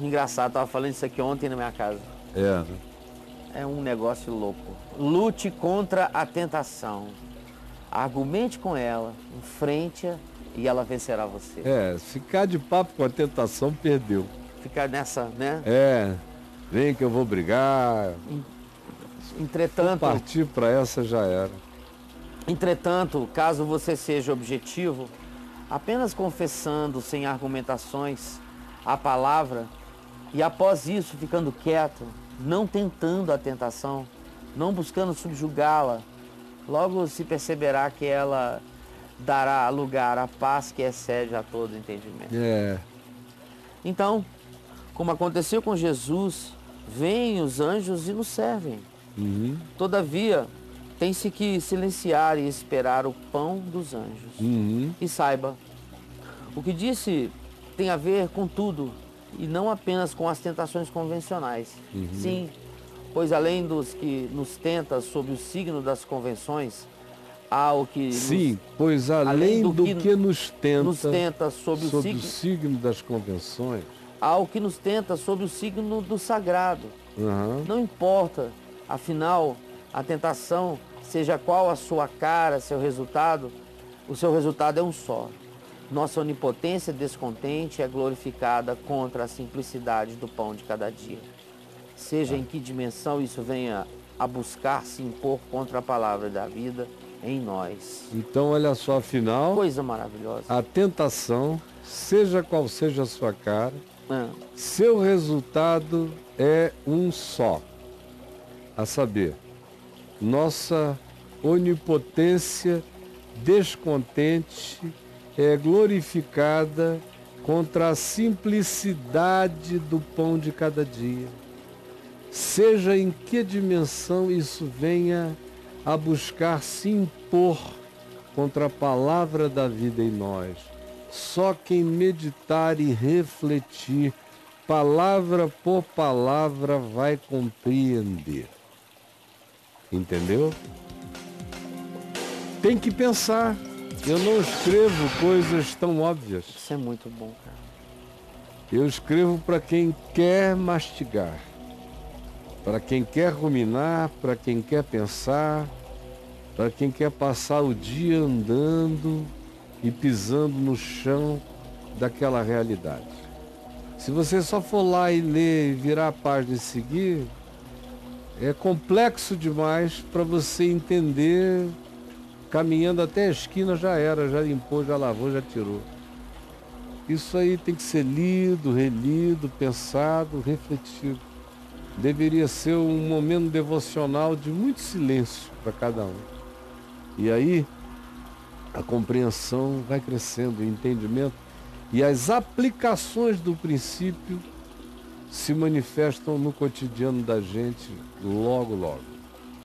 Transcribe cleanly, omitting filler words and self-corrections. Engraçado, tava falando isso aqui ontem na minha casa. É. É um negócio louco. Lute contra a tentação. Argumente com ela, enfrente-a e ela vencerá você. É, ficar de papo com a tentação, perdeu. Ficar nessa, né? É, vem que eu vou brigar. Entretanto... partir para essa já era. Entretanto, caso você seja objetivo, apenas confessando sem argumentações a palavra e após isso ficando quieto, não tentando a tentação, não buscando subjugá-la, logo se perceberá que ela dará lugar à paz que excede a todo entendimento. É. Então, como aconteceu com Jesus, vêm os anjos e nos servem. Uhum. Todavia, tem-se que silenciar e esperar o pão dos anjos. Uhum. E saiba, o que disse tem a ver com tudo e não apenas com as tentações convencionais. Uhum. Sim. Pois além dos que nos tenta sob o signo das convenções, há o que... Sim, pois além do que nos tenta sob o signo das convenções, há o que nos tenta sob o signo do sagrado. Uhum. Não importa, afinal, a tentação, seja qual a sua cara, seu resultado, o seu resultado é um só. Nossa onipotência descontente é glorificada contra a simplicidade do pão de cada dia. Seja em que dimensão isso venha a buscar se impor contra a palavra da vida em nós. Então, olha só, afinal... coisa maravilhosa. A tentação, seja qual seja a sua cara, seu resultado é um só. A saber, nossa onipotência descontente é glorificada contra a simplicidade do pão de cada dia. Seja em que dimensão isso venha a buscar se impor contra a palavra da vida em nós. Só quem meditar e refletir, palavra por palavra, vai compreender. Entendeu? Tem que pensar. Eu não escrevo coisas tão óbvias. Isso é muito bom, cara. Eu escrevo para quem quer mastigar, para quem quer ruminar, para quem quer pensar, para quem quer passar o dia andando e pisando no chão daquela realidade. Se você só for lá e ler, virar a página e seguir, é complexo demais para você entender, caminhando até a esquina já era, já limpou, já lavou, já tirou. Isso aí tem que ser lido, relido, pensado, refletido. Deveria ser um momento devocional de muito silêncio para cada um. E aí, a compreensão vai crescendo, o entendimento, e as aplicações do princípio se manifestam no cotidiano da gente logo, logo.